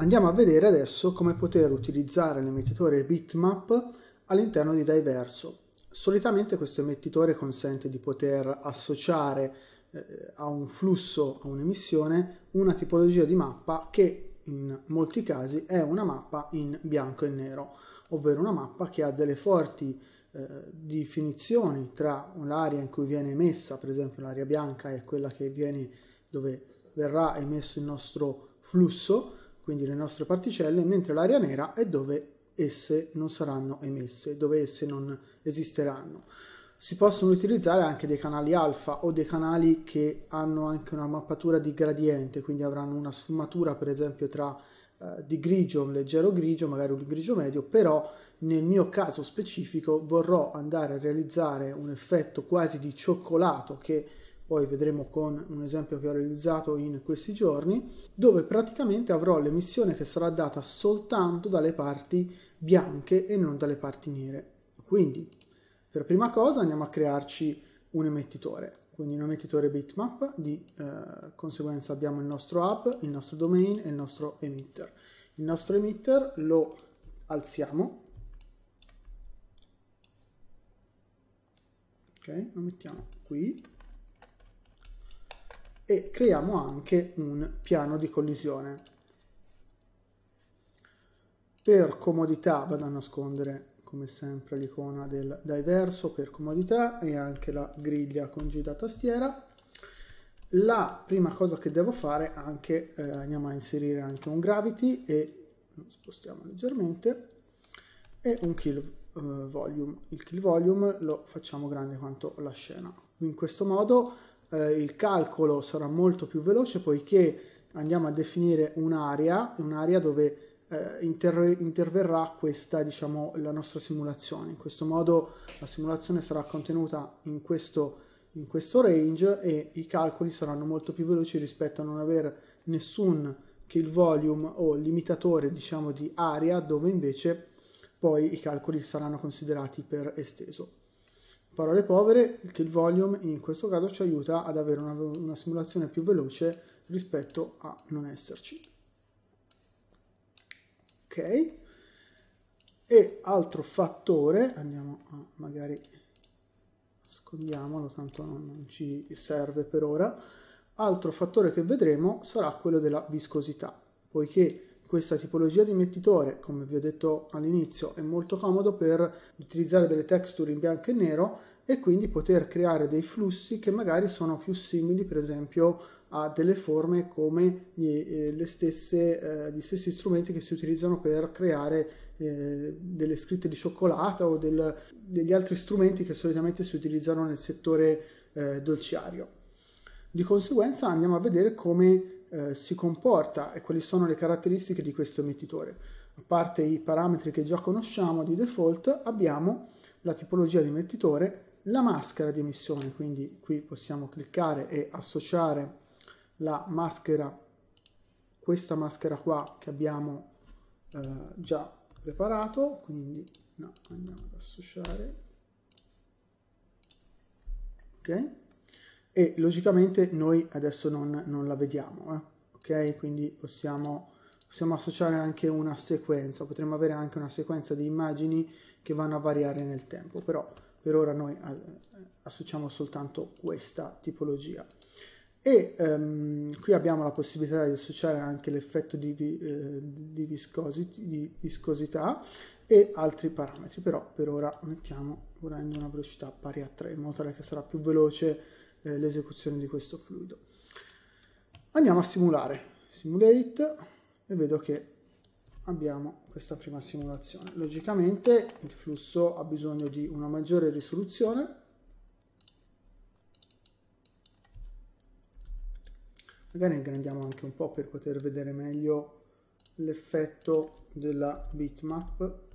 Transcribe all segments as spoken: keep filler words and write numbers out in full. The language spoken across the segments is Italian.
Andiamo a vedere adesso come poter utilizzare l'emettitore bitmap all'interno di Dyverso. Solitamente questo emettitore consente di poter associare eh, a un flusso, a un'emissione, una tipologia di mappa che in molti casi è una mappa in bianco e nero, ovvero una mappa che ha delle forti eh, definizioni tra l'area in cui viene emessa, per esempio l'area bianca è quella che viene dove verrà emesso il nostro flusso, quindi le nostre particelle, mentre l'area nera è dove esse non saranno emesse, dove esse non esisteranno. Si possono utilizzare anche dei canali alfa o dei canali che hanno anche una mappatura di gradiente, quindi avranno una sfumatura per esempio tra eh, di grigio, un leggero grigio, magari un grigio medio, però nel mio caso specifico vorrò andare a realizzare un effetto quasi di cioccolato che poi vedremo con un esempio che ho realizzato in questi giorni, dove praticamente avrò l'emissione che sarà data soltanto dalle parti bianche e non dalle parti nere. Quindi, per prima cosa andiamo a crearci un emettitore, quindi un emettitore bitmap, di eh, conseguenza abbiamo il nostro hub, il nostro domain e il nostro emitter. Il nostro emitter lo alziamo, ok, lo mettiamo qui, e creiamo anche un piano di collisione. Per comodità vado a nascondere come sempre l'icona del Dyverso per comodità e anche la griglia con G da tastiera. La prima cosa che devo fare anche eh, andiamo a inserire anche un gravity e lo spostiamo leggermente e un kill eh, volume. Il kill volume lo facciamo grande quanto la scena. In questo modo Eh, il calcolo sarà molto più veloce poiché andiamo a definire un'area, un'area dove eh, inter interverrà questa, diciamo, la nostra simulazione. In questo modo la simulazione sarà contenuta in questo, in questo range e i calcoli saranno molto più veloci rispetto a non avere nessun kill volume o limitatore, diciamo, di area, dove invece poi i calcoli saranno considerati per esteso. Parole povere, il kill volume in questo caso ci aiuta ad avere una, una simulazione più veloce rispetto a non esserci. Ok, e altro fattore, andiamo a magari nascondiamolo, tanto non, non ci serve per ora. Altro fattore che vedremo sarà quello della viscosità, poiché questa tipologia di emettitore, come vi ho detto all'inizio, è molto comodo per utilizzare delle texture in bianco e nero e quindi poter creare dei flussi che magari sono più simili, per esempio, a delle forme come gli, eh, le stesse, eh, gli stessi strumenti che si utilizzano per creare eh, delle scritte di cioccolata o del, degli altri strumenti che solitamente si utilizzano nel settore eh, dolciario. Di conseguenza andiamo a vedere come Eh, si comporta e quali sono le caratteristiche di questo emettitore. A parte i parametri che già conosciamo di default, abbiamo la tipologia di emettitore, la maschera di emissione, quindi qui possiamo cliccare e associare la maschera, questa maschera qua che abbiamo eh, già preparato, quindi no, andiamo ad associare, ok? E logicamente noi adesso non, non la vediamo, eh? Ok? Quindi possiamo, possiamo associare anche una sequenza, potremmo avere anche una sequenza di immagini che vanno a variare nel tempo, però per ora noi associamo soltanto questa tipologia. E um, qui abbiamo la possibilità di associare anche l'effetto di, eh, di, di viscosità e altri parametri, però per ora mettiamo volendo una velocità pari a tre, in modo tale che sarà più veloce l'esecuzione di questo fluido. Andiamo a simulare, simulate, e vedo che abbiamo questa prima simulazione. Logicamente il flusso ha bisogno di una maggiore risoluzione, magari ingrandiamo anche un po' per poter vedere meglio l'effetto della bitmap.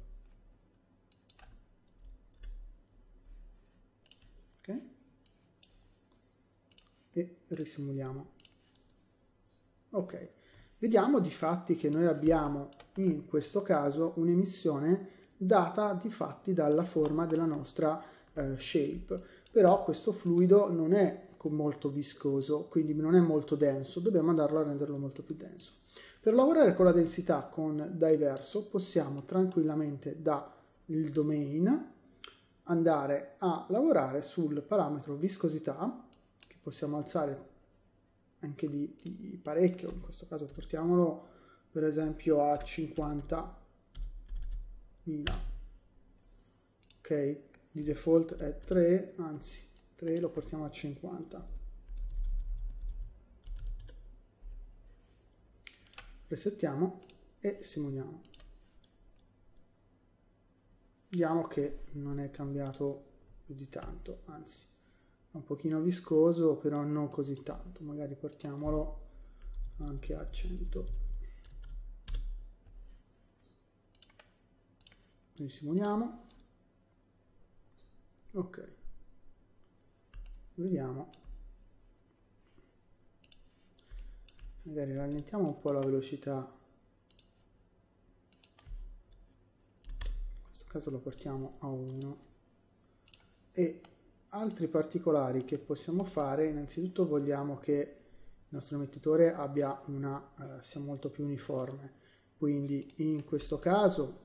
E risimuliamo. Ok, vediamo di fatti che noi abbiamo in questo caso un'emissione data di fatti dalla forma della nostra eh, shape, però questo fluido non è con molto viscoso, quindi non è molto denso, dobbiamo andarlo a renderlo molto più denso. Per lavorare con la densità con Dyverso possiamo tranquillamente dal domain andare a lavorare sul parametro viscosità, che possiamo alzare anche di, di parecchio, in questo caso portiamolo per esempio a cinquantamila. Ok, di default è tre, anzi tre lo portiamo a cinquanta. Resettiamo e simuliamo. Vediamo che non è cambiato più di tanto, anzi è un pochino viscoso, però non così tanto, magari portiamolo anche a cento. Quindi simuliamo, ok, vediamo, magari rallentiamo un po' la velocità, in questo caso lo portiamo a uno. E altri particolari che possiamo fare: innanzitutto vogliamo che il nostro emettitore abbia una, eh, sia molto più uniforme, quindi in questo caso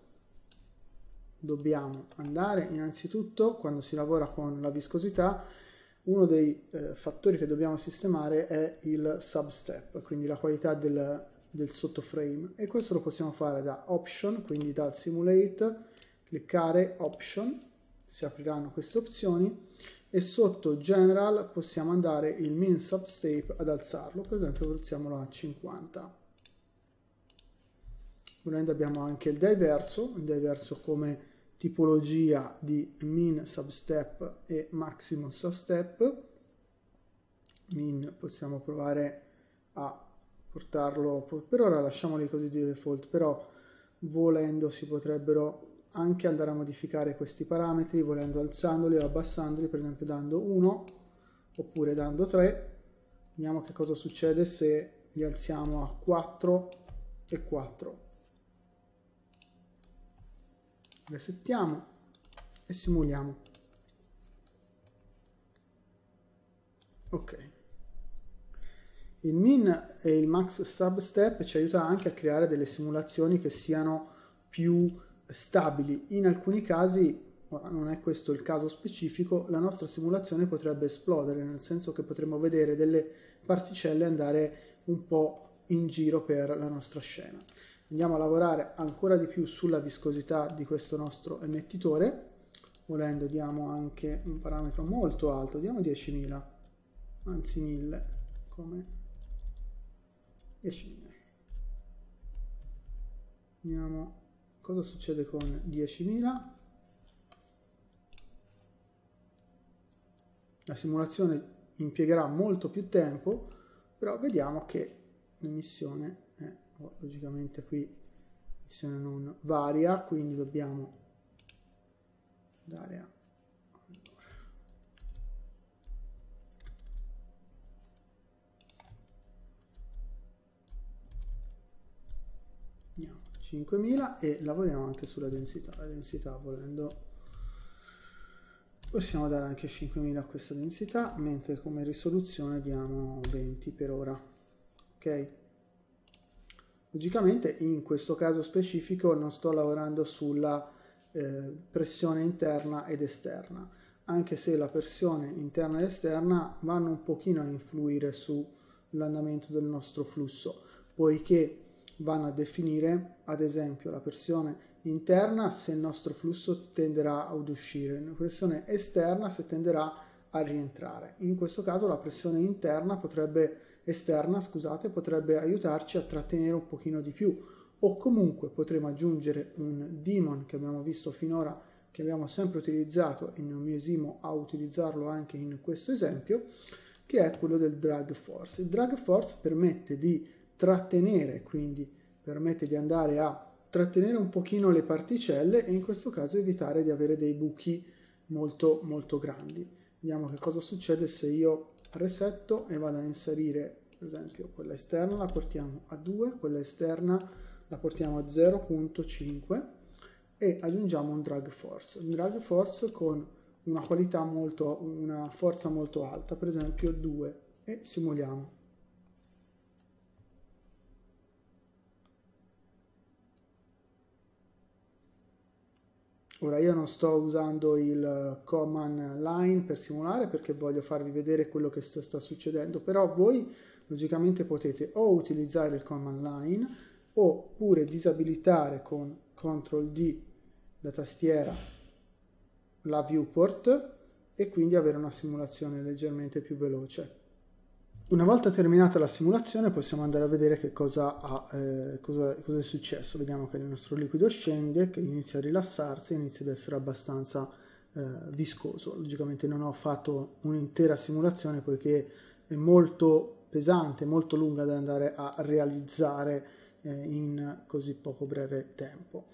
dobbiamo andare innanzitutto, quando si lavora con la viscosità, uno dei eh, fattori che dobbiamo sistemare è il substep, quindi la qualità del, del sottoframe, e questo lo possiamo fare da option, quindi dal simulate, cliccare option, si apriranno queste opzioni e sotto general possiamo andare il min substep ad alzarlo, per esempio alziamolo a cinquanta. Volendo abbiamo anche il Dyverso, il Dyverso come tipologia di min substep e maximum substep. Min possiamo provare a portarlo, per ora lasciamoli così di default, però volendo si potrebbero anche andare a modificare questi parametri, volendo alzandoli o abbassandoli, per esempio dando uno oppure dando tre. Vediamo che cosa succede se li alziamo a quattro e quattro. Resettiamo e simuliamo. Ok, il min e il max substep ci aiuta anche a creare delle simulazioni che siano più stabili. In alcuni casi, ora non è questo il caso specifico, la nostra simulazione potrebbe esplodere, nel senso che potremmo vedere delle particelle andare un po' in giro per la nostra scena. Andiamo a lavorare ancora di più sulla viscosità di questo nostro emettitore, volendo diamo anche un parametro molto alto, diamo diecimila, anzi mille, come diecimila. Vediamo cosa succede con diecimila. La simulazione impiegherà molto più tempo, però vediamo che l'emissione è logicamente qui, missione non varia, quindi dobbiamo andare a allora. Andiamo a cinquemila e lavoriamo anche sulla densità. La densità, volendo, possiamo dare anche cinquemila a questa densità, mentre come risoluzione diamo venti per ora. Ok? Logicamente in questo caso specifico non sto lavorando sulla eh, pressione interna ed esterna, anche se la pressione interna ed esterna vanno un pochino a influire sull'andamento del nostro flusso, poiché vanno a definire ad esempio la pressione interna se il nostro flusso tenderà ad uscire, la pressione esterna se tenderà a rientrare. In questo caso la pressione interna potrebbe esterna, scusate, potrebbe aiutarci a trattenere un pochino di più, o comunque potremo aggiungere un daemon che abbiamo visto finora, che abbiamo sempre utilizzato e non mi esimo a utilizzarlo anche in questo esempio, che è quello del drag force. Il drag force permette di trattenere, quindi permette di andare a trattenere un pochino le particelle e in questo caso evitare di avere dei buchi molto molto grandi. Vediamo che cosa succede se io resetto e vado a inserire, per esempio, quella esterna la portiamo a due, quella esterna la portiamo a zero virgola cinque e aggiungiamo un drag force. Un drag force con una qualità molto, una forza molto alta, per esempio due, e simuliamo. Ora io non sto usando il command line per simulare perché voglio farvi vedere quello che sta succedendo, però voi logicamente potete o utilizzare il command line oppure disabilitare con control D la tastiera la viewport e quindi avere una simulazione leggermente più veloce. Una volta terminata la simulazione possiamo andare a vedere che cosa, ha, eh, cosa, cosa è successo. Vediamo che il nostro liquido scende, che inizia a rilassarsi, inizia ad essere abbastanza eh, viscoso. Logicamente non ho fatto un'intera simulazione poiché è molto pesante, molto lunga da andare a realizzare eh, in così poco breve tempo.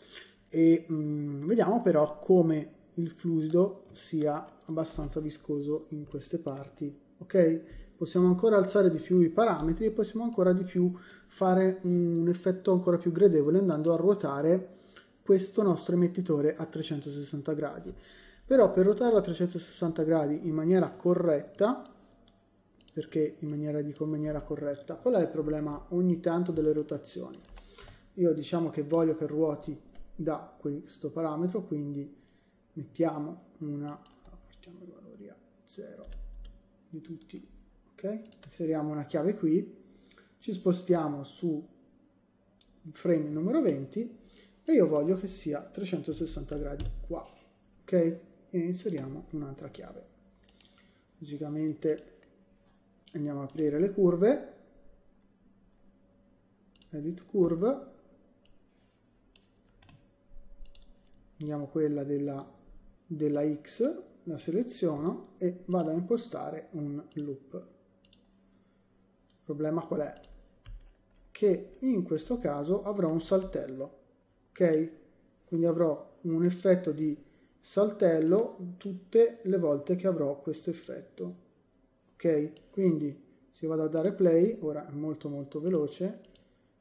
E mh, vediamo però come il fluido sia abbastanza viscoso in queste parti, ok? Possiamo ancora alzare di più i parametri e possiamo ancora di più fare un effetto ancora più gradevole andando a ruotare questo nostro emettitore a trecentosessanta gradi. Però per ruotarlo a trecentosessanta gradi in maniera corretta, perché in maniera, dico in maniera corretta, qual è il problema ogni tanto delle rotazioni? Io diciamo che voglio che ruoti da questo parametro, quindi mettiamo una, portiamo i valori a zero di tutti, ok? Inseriamo una chiave qui, ci spostiamo su frame numero venti e io voglio che sia trecentosessanta gradi qua, ok? E inseriamo un'altra chiave. Logicamente andiamo ad aprire le curve, edit curve, andiamo quella della, della X, la seleziono e vado a impostare un loop. Il problema qual è? Che in questo caso avrò un saltello, ok? Quindi avrò un effetto di saltello tutte le volte che avrò questo effetto, ok? Quindi se vado a dare play, ora è molto molto veloce,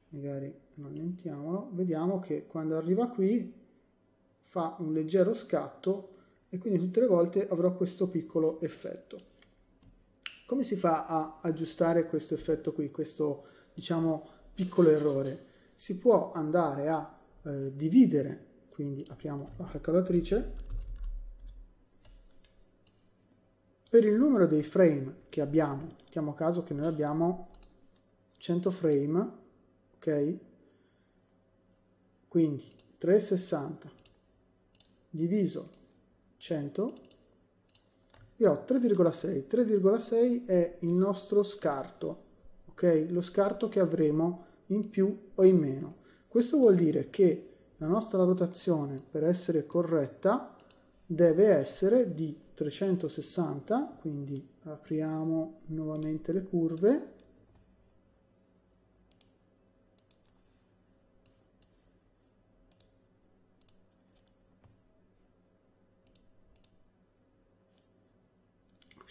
magari rallentiamolo, vediamo che quando arriva qui fa un leggero scatto e quindi tutte le volte avrò questo piccolo effetto. Come si fa a aggiustare questo effetto qui, questo diciamo piccolo errore? Si può andare a eh, dividere, quindi apriamo la calcolatrice, per il numero dei frame che abbiamo, mettiamo caso che noi abbiamo cento frame, ok? Quindi trecentosessanta diviso cento, io ho tre virgola sei, tre virgola sei è il nostro scarto, ok? Lo scarto che avremo in più o in meno. Questo vuol dire che la nostra rotazione, per essere corretta, deve essere di trecentosessanta, quindi apriamo nuovamente le curve,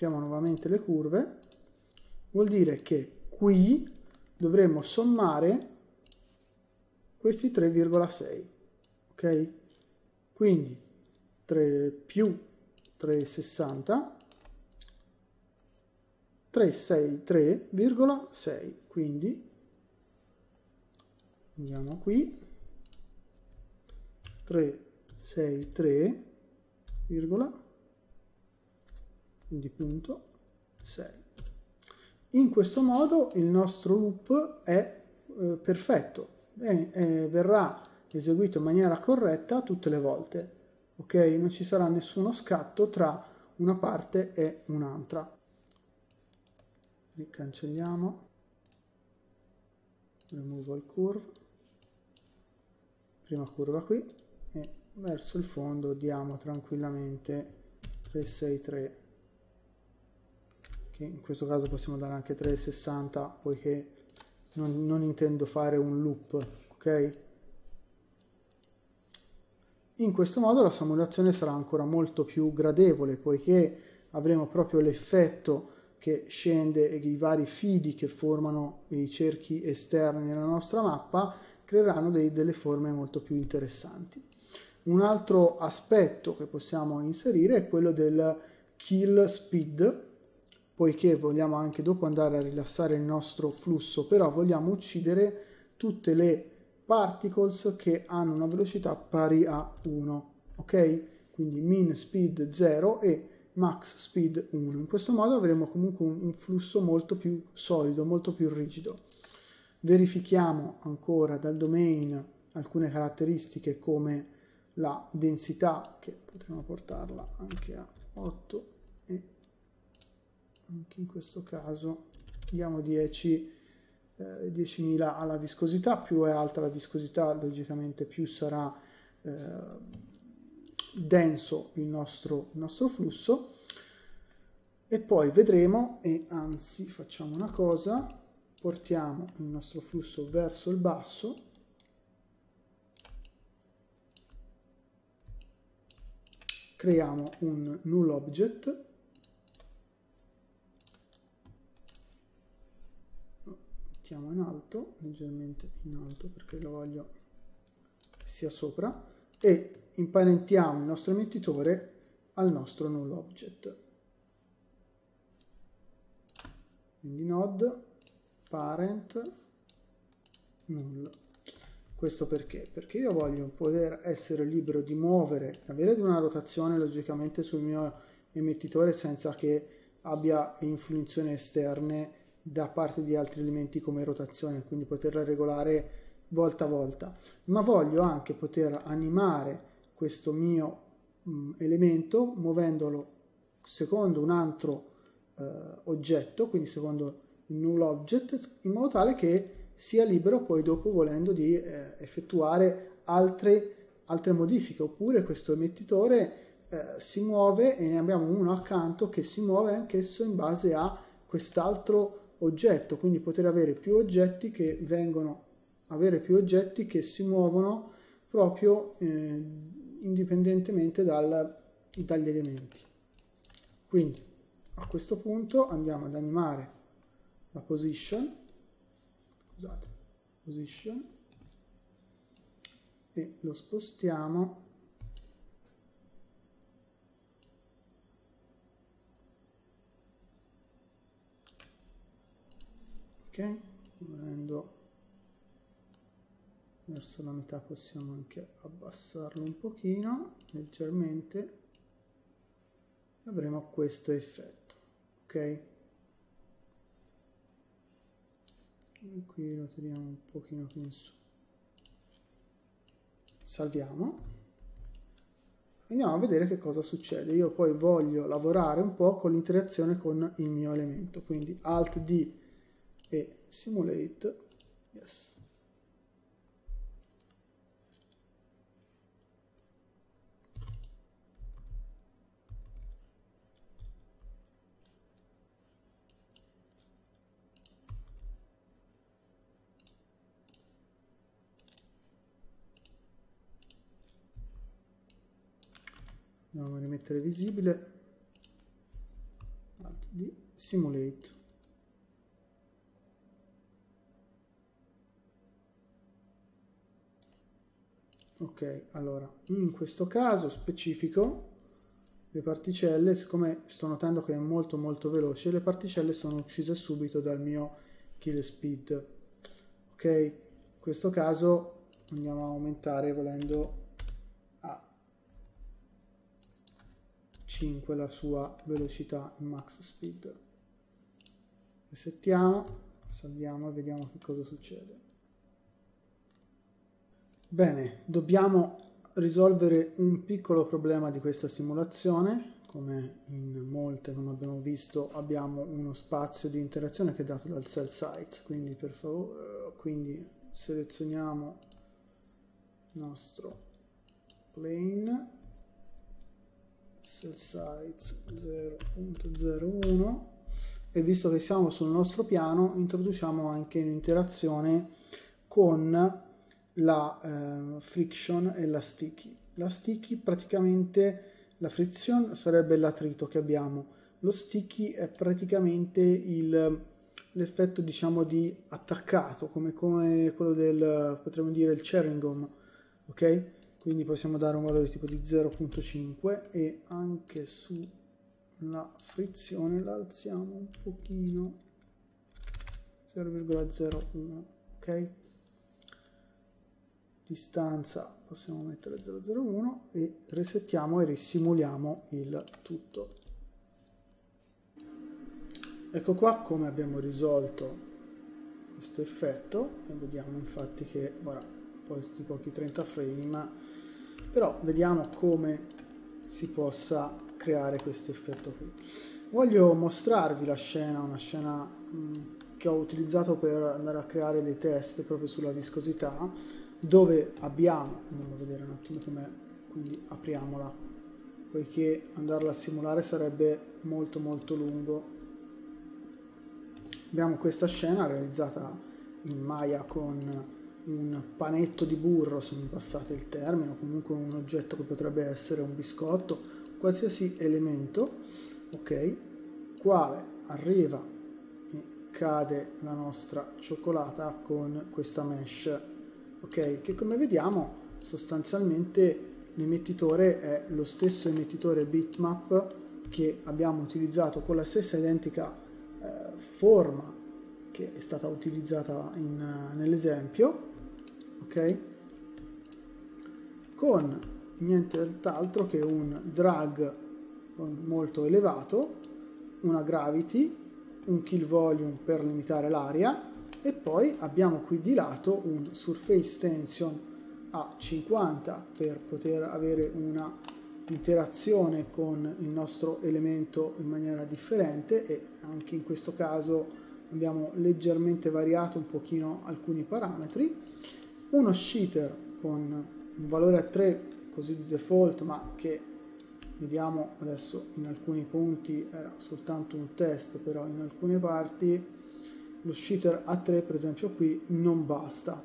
nuovamente le curve, vuol dire che qui dovremmo sommare questi tre virgola sei, ok? Quindi tre più trecentosessanta, trecentosessantatré virgola sei, quindi andiamo qui, trecentosessantatré virgola sei di punto sei. In questo modo il nostro loop è eh, perfetto e eh, verrà eseguito in maniera corretta tutte le volte, ok? Non ci sarà nessuno scatto tra una parte e un'altra. Ricancelliamo, rimuovo il curve, prima curva qui, e verso il fondo diamo tranquillamente trecentosessantatré, che in questo caso possiamo dare anche trecentosessanta poiché non, non intendo fare un loop, ok? In questo modo la simulazione sarà ancora molto più gradevole poiché avremo proprio l'effetto che scende e i vari fili che formano i cerchi esterni nella nostra mappa creeranno dei, delle forme molto più interessanti. Un altro aspetto che possiamo inserire è quello del kill speed, poiché vogliamo anche dopo andare a rilassare il nostro flusso, però vogliamo uccidere tutte le particles che hanno una velocità pari a uno, ok? Quindi min speed zero e max speed uno. In questo modo avremo comunque un flusso molto più solido, molto più rigido. Verifichiamo ancora dal domain alcune caratteristiche come la densità, che potremmo portarla anche a otto, e anche in questo caso diamo dieci, eh, diecimila alla viscosità. Più è alta la viscosità, logicamente più sarà eh, denso il nostro, il nostro flusso. E poi vedremo, e anzi facciamo una cosa, portiamo il nostro flusso verso il basso . Creiamo un null object, lo mettiamo in alto, leggermente in alto perché lo voglio che sia sopra, e imparentiamo il nostro emettitore al nostro null object. Quindi node parent null. Questo perché? Perché io voglio poter essere libero di muovere, avere una rotazione logicamente sul mio emettitore senza che abbia influenze esterne da parte di altri elementi come rotazione, quindi poterla regolare volta a volta. Ma voglio anche poter animare questo mio mh, elemento muovendolo secondo un altro eh, oggetto, quindi secondo il null object, in modo tale che sia libero poi dopo, volendo, di eh, effettuare altre, altre modifiche, oppure questo emettitore eh, si muove e ne abbiamo uno accanto che si muove anch'esso in base a quest'altro oggetto, quindi poter avere più oggetti che vengono, avere più oggetti che si muovono proprio eh, indipendentemente dal, dagli elementi. Quindi a questo punto andiamo ad animare la position, scusate, position, e lo spostiamo ok, volendo verso la metà possiamo anche abbassarlo un pochino, leggermente, e avremo questo effetto, ok? Qui lo tiriamo un pochino più in su, salviamo, andiamo a vedere che cosa succede. Io poi voglio lavorare un po' con l'interazione con il mio elemento, quindi alt D e simulate, yes. Andiamo a rimettere visibile, alt di simulate, ok. Allora, in questo caso specifico le particelle, siccome sto notando che è molto molto veloce, le particelle sono uccise subito dal mio kill speed, ok. In questo caso andiamo a aumentare, volendo, la sua velocità max speed. Resettiamo, salviamo e vediamo che cosa succede. Bene, dobbiamo risolvere un piccolo problema di questa simulazione. Come in molte, come abbiamo visto, abbiamo uno spazio di interazione che è dato dal cell size, quindi per favore, quindi selezioniamo il nostro plane, cell size zero punto zero uno, e visto che siamo sul nostro piano introduciamo anche un'interazione con la eh, friction e la sticky. La sticky, praticamente, la friction sarebbe l'attrito che abbiamo, lo sticky è praticamente l'effetto, diciamo, di attaccato, come, come quello del, potremmo dire, il chewing gum, ok? quindi possiamo dare un valore tipo di zero virgola cinque e anche sulla frizione la alziamo un pochino, zero virgola zero uno, ok? Distanza possiamo mettere zero virgola zero uno e resettiamo e risimuliamo il tutto. Ecco qua come abbiamo risolto questo effetto e vediamo infatti che ora questi pochi trenta frame, però vediamo come si possa creare questo effetto qui. Voglio mostrarvi la scena, una scena mh, che ho utilizzato per andare a creare dei test proprio sulla viscosità, dove abbiamo, andiamo a vedere un attimo com'è, quindi apriamola, poiché andarla a simulare sarebbe molto molto lungo. Abbiamo questa scena realizzata in Maya con un panetto di burro, se mi passate il termine, o comunque un oggetto che potrebbe essere un biscotto, qualsiasi elemento, ok, quale arriva e cade la nostra cioccolata con questa mesh, ok, che come vediamo sostanzialmente l'emettitore è lo stesso emettitore bitmap che abbiamo utilizzato con la stessa identica forma che è stata utilizzata uh, nell'esempio, ok, con nient'altro che un drag molto elevato, una gravity, un kill volume per limitare l'aria e poi abbiamo qui di lato un surface tension a cinquanta per poter avere una interazione con il nostro elemento in maniera differente, e anche in questo caso abbiamo leggermente variato un pochino alcuni parametri, uno sheeter con un valore a tre così di default, ma che vediamo adesso in alcuni punti era soltanto un test, però in alcune parti lo sheeter a tre per esempio qui non basta,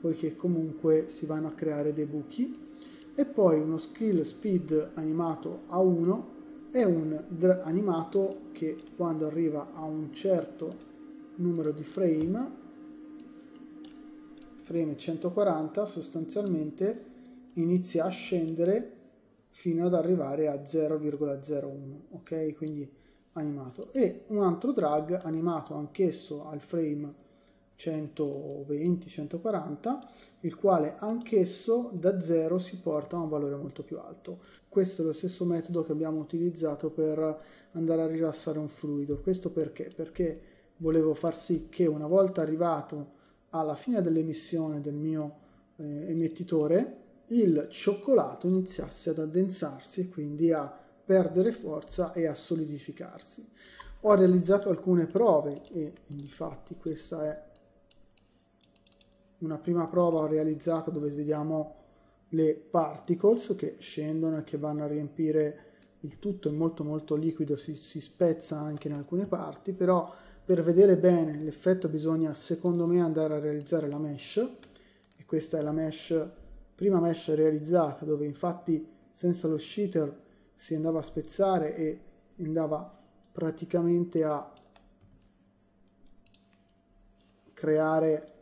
poiché comunque si vanno a creare dei buchi, e poi uno skill speed animato a uno e un animato che quando arriva a un certo numero di frame, frame centoquaranta, sostanzialmente inizia a scendere fino ad arrivare a zero virgola zero uno, ok, quindi animato, e un altro drag animato anch'esso al frame centoventi centoquaranta, il quale anch'esso da zero si porta a un valore molto più alto. Questo è lo stesso metodo che abbiamo utilizzato per andare a rilassare un fluido. Questo perché? Perché volevo far sì che una volta arrivato alla fine dell'emissione del mio eh, emettitore, il cioccolato iniziasse ad addensarsi e quindi a perdere forza e a solidificarsi. Ho realizzato alcune prove e infatti questa è una prima prova realizzata dove vediamo le particles che scendono e che vanno a riempire il tutto, è molto molto liquido, si, si spezza anche in alcune parti, però per vedere bene l'effetto bisogna secondo me andare a realizzare la mesh, e questa è la mesh, prima mesh realizzata, dove infatti senza lo sheeter si andava a spezzare e andava praticamente a creare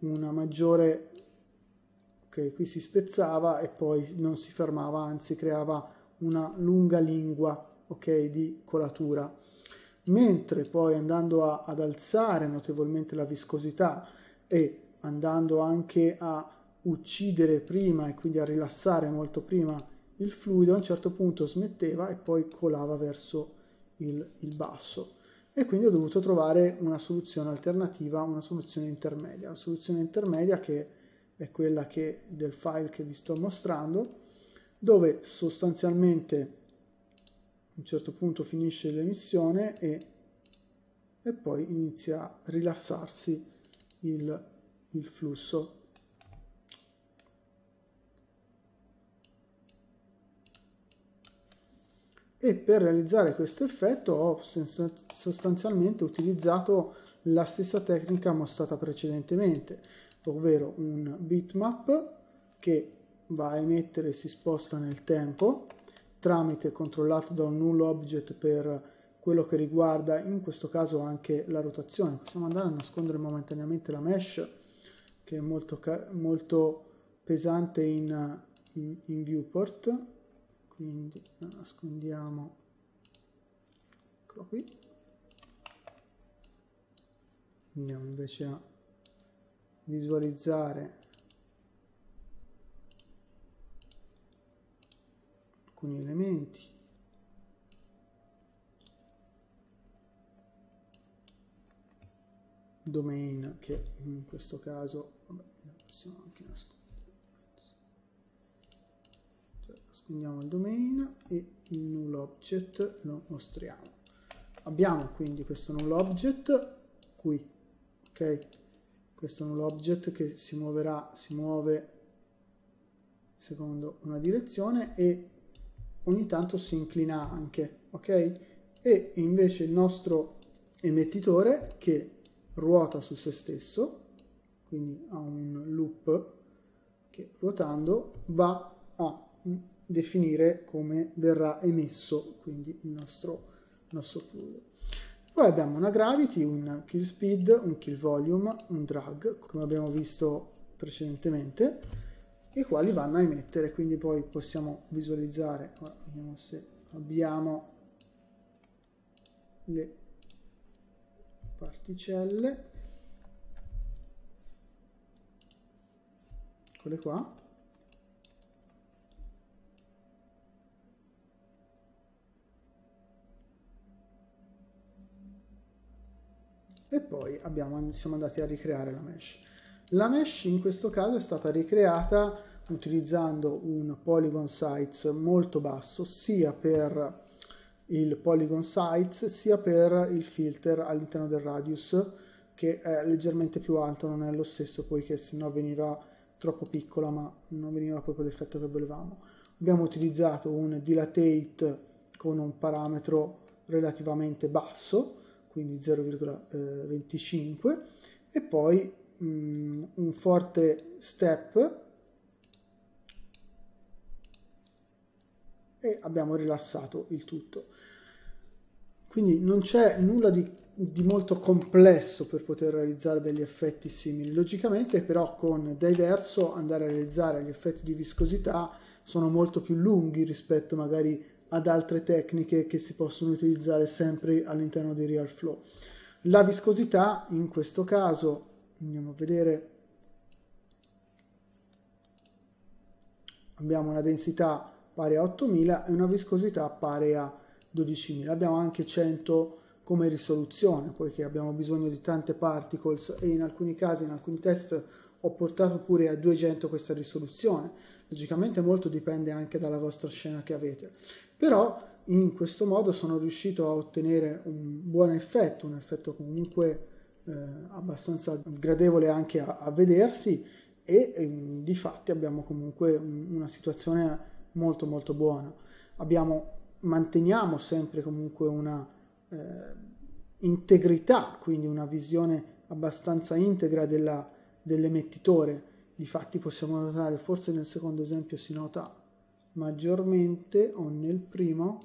una maggiore, ok, qui si spezzava e poi non si fermava, anzi creava una lunga lingua, ok, di colatura, mentre poi andando a, ad alzare notevolmente la viscosità e andando anche a uccidere prima e quindi a rilassare molto prima il fluido, a un certo punto smetteva e poi colava verso il, il basso, e quindi ho dovuto trovare una soluzione alternativa, una soluzione intermedia. La soluzione intermedia, che è quella che, del file che vi sto mostrando, dove sostanzialmente a un certo punto finisce l'emissione e, e poi inizia a rilassarsi il, il flusso. E per realizzare questo effetto ho sostanzialmente utilizzato la stessa tecnica mostrata precedentemente, ovvero un bitmap che va a emettere e si sposta nel tempo tramite, controllato da un null object per quello che riguarda in questo caso anche la rotazione. Possiamo andare a nascondere momentaneamente la mesh, che è molto, molto pesante in, in, in viewport, quindi la nascondiamo, eccolo qui, andiamo invece a visualizzare alcuni elementi, domain che in questo caso vabbè, possiamo anche nascondere. Nascondiamo il domain e il null object lo mostriamo. Abbiamo quindi questo null object qui, ok? Questo null object che si muoverà, si muove secondo una direzione e ogni tanto si inclina anche, ok? E invece il nostro emettitore che ruota su se stesso, quindi ha un loop che ruotando va a definire come verrà emesso quindi il nostro, il nostro fluido. Poi abbiamo una gravity, un kill speed, un kill volume, un drag, come abbiamo visto precedentemente, i quali vanno a emettere, quindi poi possiamo visualizzare. Ora vediamo se abbiamo le particelle, eccole qua. E poi abbiamo, siamo andati a ricreare la mesh. La mesh in questo caso è stata ricreata utilizzando un polygon size molto basso, sia per il polygon size sia per il filter all'interno del radius, che è leggermente più alto, non è lo stesso poiché sennò veniva troppo piccola, ma non veniva proprio l'effetto che volevamo. Abbiamo utilizzato un dilatate con un parametro relativamente basso, quindi zero virgola venticinque, e poi mm, un forte step, e abbiamo rilassato il tutto. Quindi non c'è nulla di, di molto complesso per poter realizzare degli effetti simili. Logicamente però con Dyverso andare a realizzare gli effetti di viscosità sono molto più lunghi rispetto magari ad altre tecniche che si possono utilizzare sempre all'interno di RealFlow. La viscosità in questo caso, andiamo a vedere, abbiamo una densità pari a ottomila e una viscosità pari a dodicimila. Abbiamo anche cento come risoluzione, poiché abbiamo bisogno di tante particles e in alcuni casi, in alcuni test, ho portato pure a duecento questa risoluzione. Logicamente molto dipende anche dalla vostra scena che avete. Però in questo modo sono riuscito a ottenere un buon effetto, un effetto comunque eh, abbastanza gradevole anche a, a vedersi, e ehm, di fatti abbiamo comunque un, una situazione molto molto buona. Abbiamo, manteniamo sempre comunque una eh, integrità, quindi una visione abbastanza integra della dell'emettitore. Difatti possiamo notare, forse nel secondo esempio si nota maggiormente, o nel primo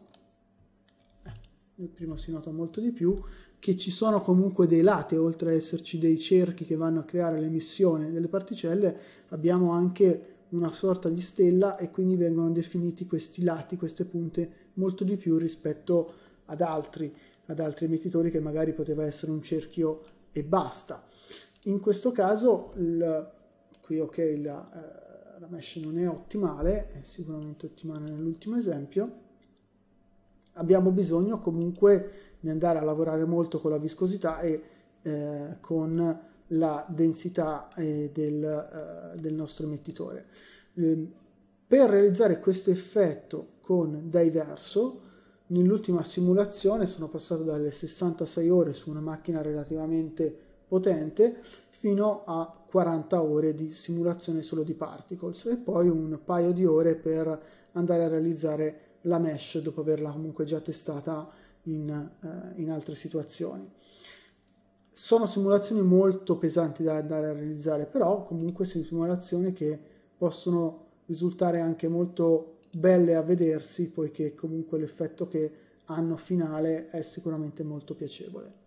eh, nel primo si nota molto di più, che ci sono comunque dei lati, oltre a esserci dei cerchi che vanno a creare l'emissione delle particelle, abbiamo anche una sorta di stella, e quindi vengono definiti questi lati, queste punte, molto di più rispetto ad altri, ad altri emettitori che magari poteva essere un cerchio e basta. In questo caso, il, qui ok, la, eh, la mesh non è ottimale, è sicuramente ottimale nell'ultimo esempio. Abbiamo bisogno comunque di andare a lavorare molto con la viscosità e eh, con la densità eh, del, eh, del nostro emettitore. Eh, per realizzare questo effetto con Dyverso, nell'ultima simulazione sono passato dalle sessantasei ore su una macchina relativamente potente fino a quaranta ore di simulazione solo di particles, e poi un paio di ore per andare a realizzare la mesh dopo averla comunque già testata in, eh, in altre situazioni. Sono simulazioni molto pesanti da andare a realizzare, però comunque sono simulazioni che possono risultare anche molto belle a vedersi, poiché comunque l'effetto che hanno finale è sicuramente molto piacevole.